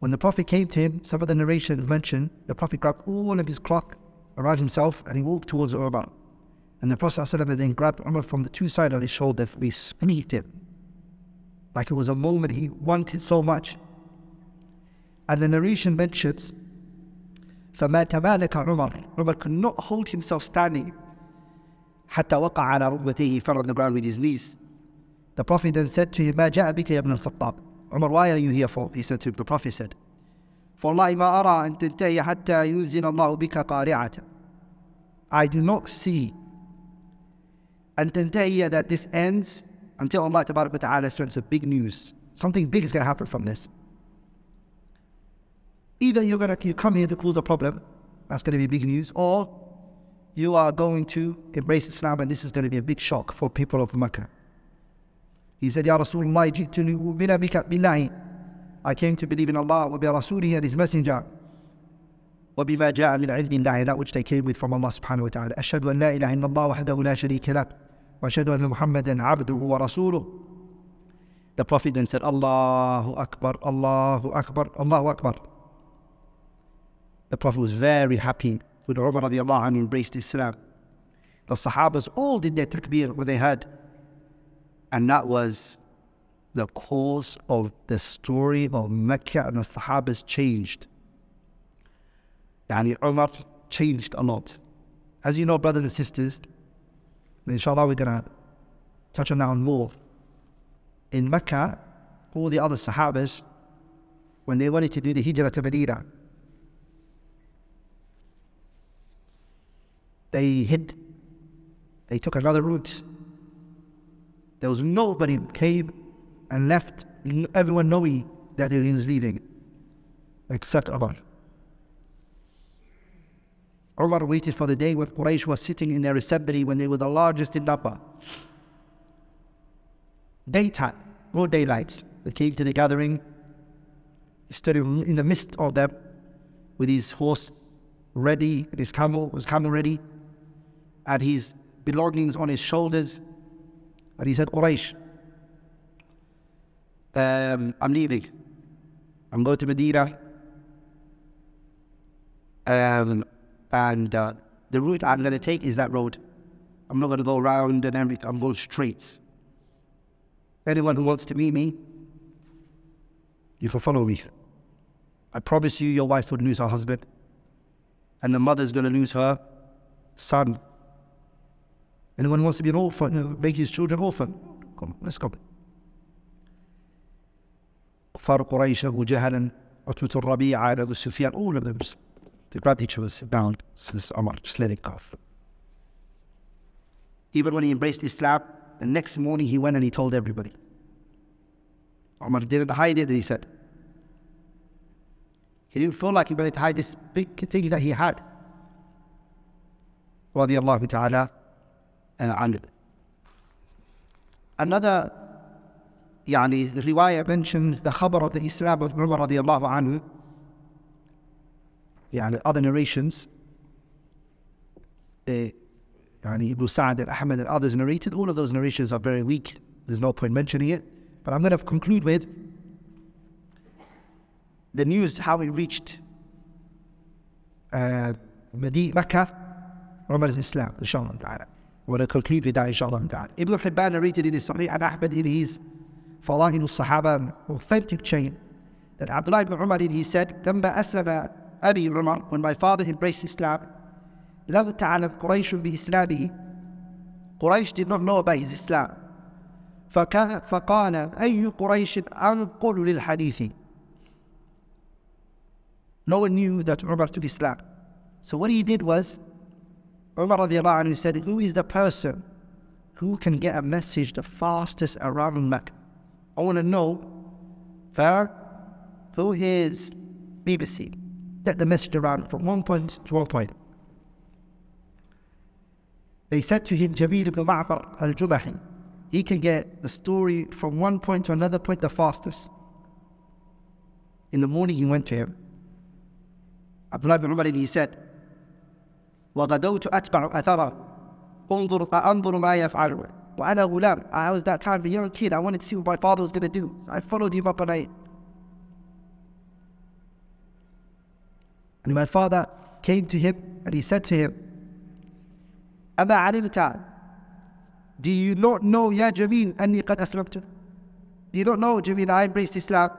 When the Prophet came to him, some of the narrations mentioned, the Prophet grabbed all of his cloak around himself and he walked towards Umar. And the Prophet ﷺ then grabbed Umar from the two sides of his shoulder and he squeezed him. like it was a moment he wanted so much. And the narration mentions, فَمَا تَمَالَكَ عُمَرٍ Umar could not hold himself standing. حَتَّى وَقَعَ عَلَى رُكْبَتَيْهِ He fell on the ground with his knees. The Prophet then said to him, مَا جَاءَ بِكَ يَا ابْنَ الْخَطَّابِ Umar, why are you here for? He said to him, the Prophet said, فَوَاللَّهِ مَا أَرَى أَن تَنْتَهِيَ حَتَّى يُنْزِلَ اللَّهُ بِكَ قَارِعَةً I do not see and تنتهي that this ends until Allah Ta'ala sends a big news. Something big is going to happen from this. Either you're going to come here to cause a problem, that's going to be big news, or you are going to embrace Islam and this is going to be a big shock for people of Mecca. He said, Ya Rasulullah, jituni u'mina bika billahi. I came to believe in Allah, wa bi Rasulihi and His Messenger. وَبِمَا جَاءَ مِنْ عِلْمِ اللَّهِ That which they came with from Allah subhanahu wa ta'ala. أَشْهَدُ أَنْ لَا إِلَهَ إِلَّا اللَّهُ وَحْدَهُ لَا شَرِيكَ لَهُ وَأَشْهَدُ أَنَّ مُحَمَّدًا عَبْدُهُ وَرَسُولُهُ The Prophet then said, Allahu Akbar, Allahu Akbar, Allahu Akbar. The Prophet was very happy when Umar radiallahu anhu embraced Islam. The Sahabas all did their takbir when they heard. And that was the course of the story of Mecca and the Sahabas changed. Yani Umar changed a lot. As you know, brothers and sisters, inshallah we're going to touch on that and more. In Mecca, all the other Sahabas, when they wanted to do the Hijrah to Medina, they hid. They took another route. There was nobody who came and left, everyone knowing that he was leaving, except Umar. Umar waited for the day when Quraysh was sitting in their assembly when they were the largest in number. Daytime, broad daylight, they came to the gathering. He stood in the midst of them with his horse ready, and his camel ready, and his belongings on his shoulders. And he said, Quraysh, I'm leaving. I'm going to Medina. And the route I'm going to take is that road. I'm not going to go around and everything. I'm going straight. Anyone who wants to meet me, you can follow me. I promise you your wife would lose her husband. And the mother's going to lose her son. Anyone who wants to be an orphan, make his children orphan. Come on, let's go. Kufar Quraysh, Abu Jahl, Utbah ibn Rabi'a, Abu Sufyan, all of them. The grabbed each other, sit down, says Umar, just let it go. Even when he embraced Islam, the next morning he went and he told everybody. Umar didn't hide it, he said. He didn't feel like he wanted to hide this big thing that he had. Radiallahu ta'ala anhu. Another the riwayah mentions the khabar of the Islam of Umar radiallahu anhu. Other narrations, Ibn Sa'ad and Ahmad and others narrated, all of those narrations are very weak. There's no point mentioning it. But I'm going to conclude with the news, how it reached Mecca, Umar's Islam, inshallah ta'ala. We're going to conclude with that, inshallah ta'ala. Ibn Hibban narrated in his Sahih and Ahmad in his Fada'il al-Sahaba, an authentic chain, that Abdullah ibn Umar, he said, لَمَّا أَسْلَمَ Abi Umar, when my father embraced Islam, لَوْ تَعْلَمْ قُرَيْشٌ بِإِسْلَامِهِ Quraysh did not know about his Islam. فَقَالَ أَيُّ قُرَيْشٍ أَنْقُلُ لِلْحَدِيثِ No one knew that Umar took Islam. So what he did was, Umar radiallahu anhu said, who is the person who can get a message the fastest around Mecca? I want to know, who is BBC? Get the message around from one point to one point. They said to him, Jabir ibn Ma'far al-Jumahi, he can get the story from one point to another point the fastest. In the morning he went to him. Abdullah ibn Umar, he said, وَغَدَوْتُ أَتْبَعُ أَثَرَهُ أَنْظُرُ فَأَنْظُرُ مَا يَفْعَلُهُ وَأَنَا غُلَامٌ I was that time a young kid. I wanted to see what my father was going to do. I followed him up and And my father came to him and he said to him, Aba alimta, do you not know, Ya Jamil, anni qad aslamtu? You don't know, Jamila, I embraced Islam.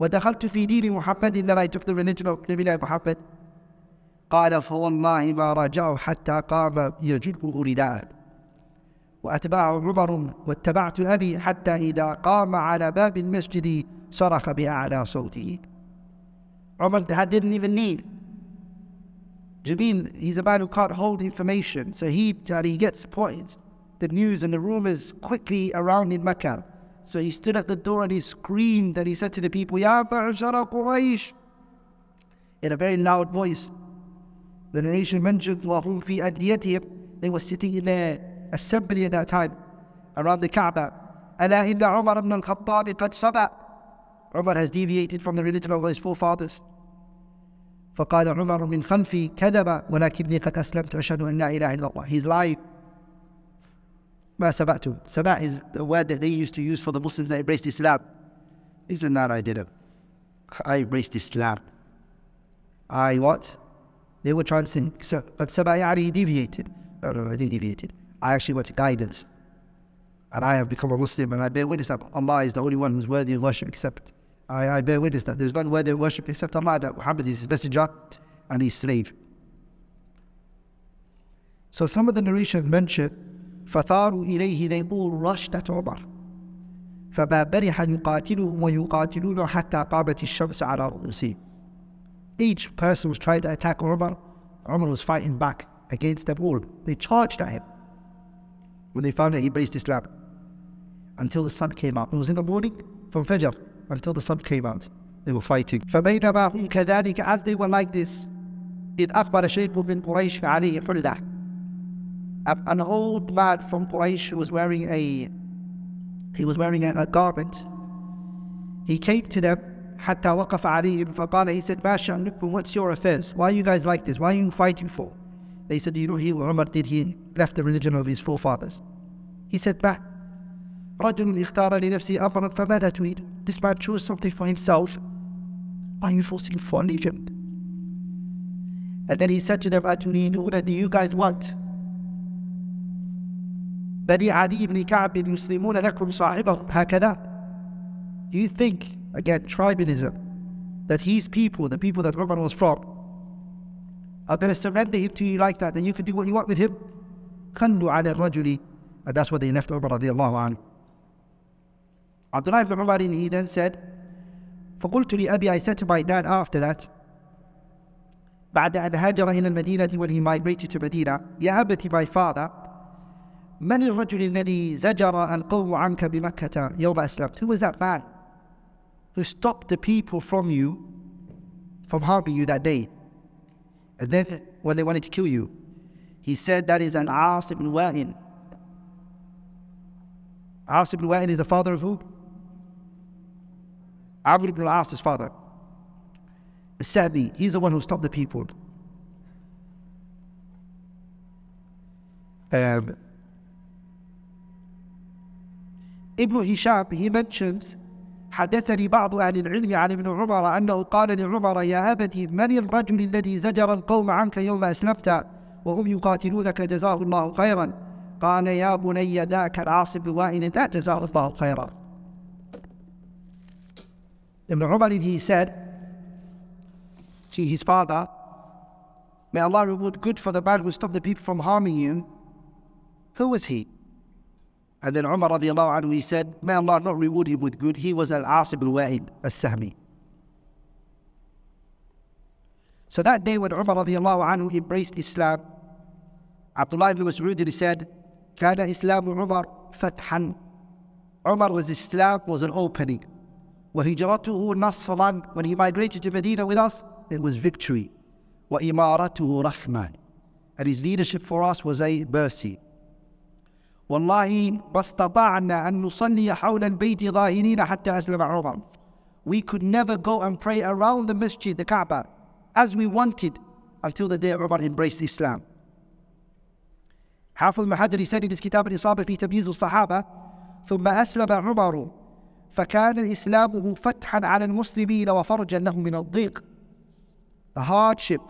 وَدَخَلْتُ فِي دِينِ Muhammad, and then I took the religion of Nabi Muhammad. قَالَ فَوَاللَّهِ مَا رَجَعُوا حَتَّى قَامَ يَجُلُّهُ رِدَاءً وَأَتْبَعَهُ عُمَرٌ وَاتَّبَعْتُ أَبِي حَتَّى إِذَا قَامَ عَلَى بَابِ الْمَسْجِدِ صَرَخَ بِأَعْلَى صَوْتِهِ. Umar didn't even leave. Jamil, he's a man who can't hold information, so he gets points. The news and the rumors quickly around in Mecca. So he stood at the door and he screamed and he said to the people, Ya Ba'ashara Quraysh, in a very loud voice. The narration mentioned, وَهُمْ فِي أَدْيَتِهِمْ, they were sitting in their assembly at that time, around the Kaaba. أَلَا إِلَّا Umar ibn al-Khattab قَدْ سَبَأ. Umar has deviated from the religion of his forefathers. فَقَالَ عُمَرُ مِنْ خَلْفِي كَذَبَ وَلَكِنِّي قَدْ أَسْلَمْتُ أَشْهَدُ أَنْ لَا إِلَهَ إِلَّا اللَّهُ. He's lying. Sabat is the word that they used to use for the Muslims that embraced Islam. He said, no, I didn't. I embraced Islam. I what? They were trying to say, but Sabat deviated. No, I didn't deviate. I actually went to guidance. And I have become a Muslim and I bear witness that Allah is the only one who is worthy of worship except. I bear witness that there is none worthy of worship except Allah, that Muhammad is his messenger and his slave. So some of the narrations mentioned, فَثَارُوا إِلَيْهِ, they all rushed at Umar. فَمَا بَرِحَ يُقَاتِلُهُمْ وَيُقَاتِلُونَ حَتَّى قَابَتِ الشَّمْسَ عَلَى رُؤُسِهِمْ. Each person was trying to attack Umar. Umar was fighting back against them all. They charged at him when they found that he embraced Islam until the sun came out. It was in the morning from Fajr until the sun came out. They were fighting. فَبَيْنَمَا هُمْ كَذَلِكَ, as they were like this, إِذْ أَخْبَرَ شَيْخٌ مِنْ قُرَيْشٍ عَلَيْهِ حُلَّةٌ. An old man from Quraysh was wearing a garment. He came to them, حَتَّى وَقَفَ عَلَيْهِمْ فَقَالَ, he said, مَا شَأْنُكُمْ, what's your affairs? Why are you guys like this? Why are you fighting for? They said, you know he, Umar did, he left the religion of his forefathers. He said, مَا رَجُلٌ اِخْتَارَ لِنَفْسِهِ أَمْرًا فَمَاذَا تُرِيدُ. This man chose something for himself. Why are you forcing him for Egypt? And then he said to them, أَتُرِيدُونَ, do you guys want بني عدي بن كعب المسلمون لكم صاحبهم هكذا. Do you think, again, tribalism, that his people, the people that Umar was from, are going to surrender him to you like that, then you can do what you want with him? خلوا على الرجل. And that's what they left Umar radiallahu anhu. Abdullah ibn Umar, he then said, فقلت لأبي, I said to my dad after that, بعد أن هاجر إلى المدينة, when he migrated to Medina, يا أبتي, my father, من الرجل الذي زجر القوم عنك بمكة يوم أسلمت. Who was that man who stopped the people from you, from harming you that day? And then when they wanted to kill you, he said, that is an As ibn Wa'il. As ibn Wa'il is the father of who? Amir ibn al-Aratt's father. Al Sahmi, he's the one who stopped the people. Ibn Hishab, he mentions, حدثني بعض أهل العلم عن ابن عمر أنه قال لعمر يا أبتي من الرجل الذي زجر القوم عنك يوم أسلمت وهم يقاتلونك جزاه الله خيرا قال يا بني ذاك العاص بن وائل لا جزاه الله خيرا. Ibn Umar, he said to his father, may Allah reward good for the man who stopped the people from harming you. Who was he? And then Umar radiallahu anhu, he said, may Allah not reward him with good. He was Al-As ibn Wa'il al-Sahmi. So that day when Umar radiallahu anhu embraced Islam, Abdullah ibn Mas'ud, he said, Kana Islamu Umar fathan. Umar's Islam was an opening. Wa hijratuhu nasran. When he migrated to Medina with us, it was victory. Wa imaratuhu rahman. And his leadership for us was a mercy. وَاللَّهِ بَسْتَطَعْنَا أَن نُصَلِّيَ حَوْلَ الْبَيْتِ ظَاهِرِينَ حَتَّى أَسْلَمَ عُمَرٍ. We could never go and pray around the masjid, the Kaaba, as we wanted until the day Umar embraced Islam. Hafidh al-Muhajjir said in his Kitab al-Isaba fi Tamyiz al-Sahaba, ثُمَّ أَسْلَمَ عُمَرُ فَكَانَ الْإِسْلَامُهُ فَتْحًا عَلَى الْمُسْلِمِينَ وَفَرْجًا لَهُمْ مِنَ الضِّيقِ. The hardship,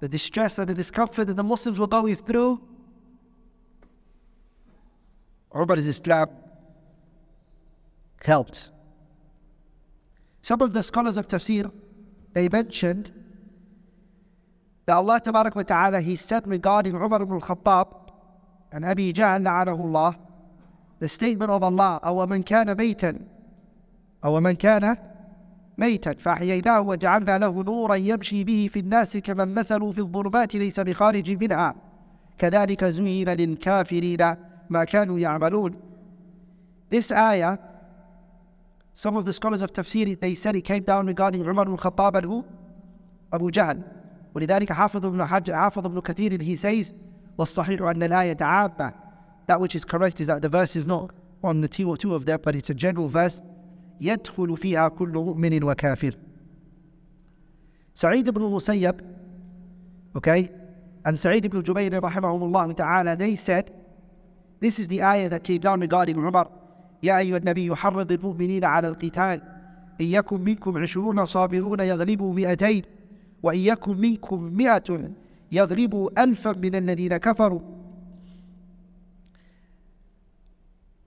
the distress and the discomfort that the Muslims were going through, Umar's Islam helped. Some of the scholars of tafsir, they mentioned that Allah Ta'ala, He said regarding Umar ibn al-Khattab and Abi Jahl la'anahullah, the statement of Allah, أَوَمَنْ كَانَ مَيْتًا أَوَمَنْ كَانَ مَيْتًا فَأَحْيَيْنَاهُ وَجَعَلْنَا لَهُ نُورًا يَمْشِي بِهِ فِي النَّاسِ كَمَنْ مَثَلُوا فِي الظُّلُمَاتِ لَيْسَ بِخَارِجٍ مِنْهَا كَذَلِكَ زُيِّنَ لِلْكَافِرِينَ مَا كَانُوا يَعْمَلُونَ. This ayah, some of the scholars of tafsir, they said it came down regarding Umar ibn Khattab and who? Abu Jahl. وَلِذَلِكَ حافظ ابن كثير, he says, وَالصَّحِيحُ أَنَّ الْآيَةَ عَامَّةٌ. That which is correct is that the verse is not on the two or two of them, but it's a general verse. يَدْخُلُ فِيهَا كُلُّ مُؤْمِنٍ وَكَافِرٍ. Sa'id ibn al-Musayyib, okay, and Sa'id ibn Jubayr rahimahumullah ta'ala, they said, this is the ayah that came down regarding Umar. يَا أَيُّهَا النَّبِيُّ حَرِّضِ الْمُؤْمِنِينَ عَلَى الْقِتَالِ إِنْ يَكُنْ مِنْكُمْ 20 صَابِرُونَ يَغْلِبُوا 200 وَإِنْ يَكُنْ مِنْكُمْ 100 يَغْلِبُوا 1000 مِنَ الَّذِينَ كَفَرُوا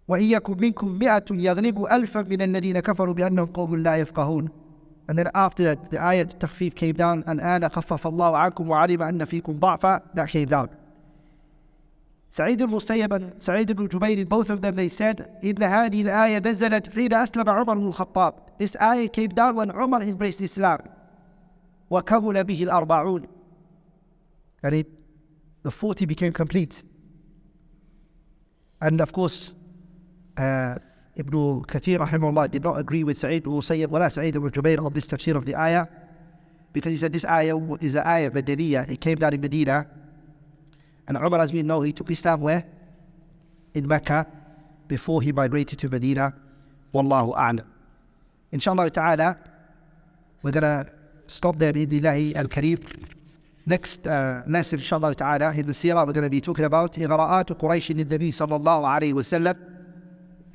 وَإِنْ يَكُنْ مِنْكُمْ 100 يَغْلِبُوا 1000 مِنَ الَّذِينَ كَفَرُوا بِأَنَّهُمْ قَوْمٌ لَا يَفْقَهُونَ. And then after that, the ayat Taqfif came down, and أَنَا خَفَّفَ اللَّهُ عَنْكُمْ وَعَلِمَ أَنَّ فِيكُمْ ضَعْفًا. That came down. Sa'id al-Musayyib and Sa'id ibn Jubayr, both of them, they said, إِنَّ هَذِهِ الْآيَةَ نَزَّلَتْ حِينَ أَسْلَمَ عُمَرُ بْنُ الْخَطَّابِ. This ayah came down when Umar embraced Islam. وَكَمُلَ بِهِ الْأَرْبَعُونَ. And the 40 became complete. And of course, Ibn al-Kathir rahimahullah did not agree with Sa'id al-Musayyib wala Sa'id al-Jubayr on this tafsir of the ayah, because he said this ayah is the ayah Mediniya. It came down in Medina, and Umar, as we know, he took Islam where? In Mecca, before he migrated to Medina. Wallahu a'lam. Inshallah ta'ala, we're gonna stop there bi'idhnillahi al-kareem. Next lesson, inshallah ta'ala, in the seerah, we're gonna be talking about Ighra'at Quraysh in the Nabi sallallahu alayhi wasallam.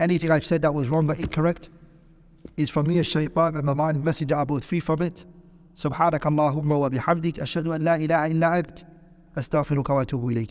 Anything I've said that was wrong or incorrect is from me, Shaytan, and my mind messenger are both free from it. Subhanakallahumma wa bihamdik, ashhadu an la ilaha illa ant, astaghfiruka wa atubu ilayk.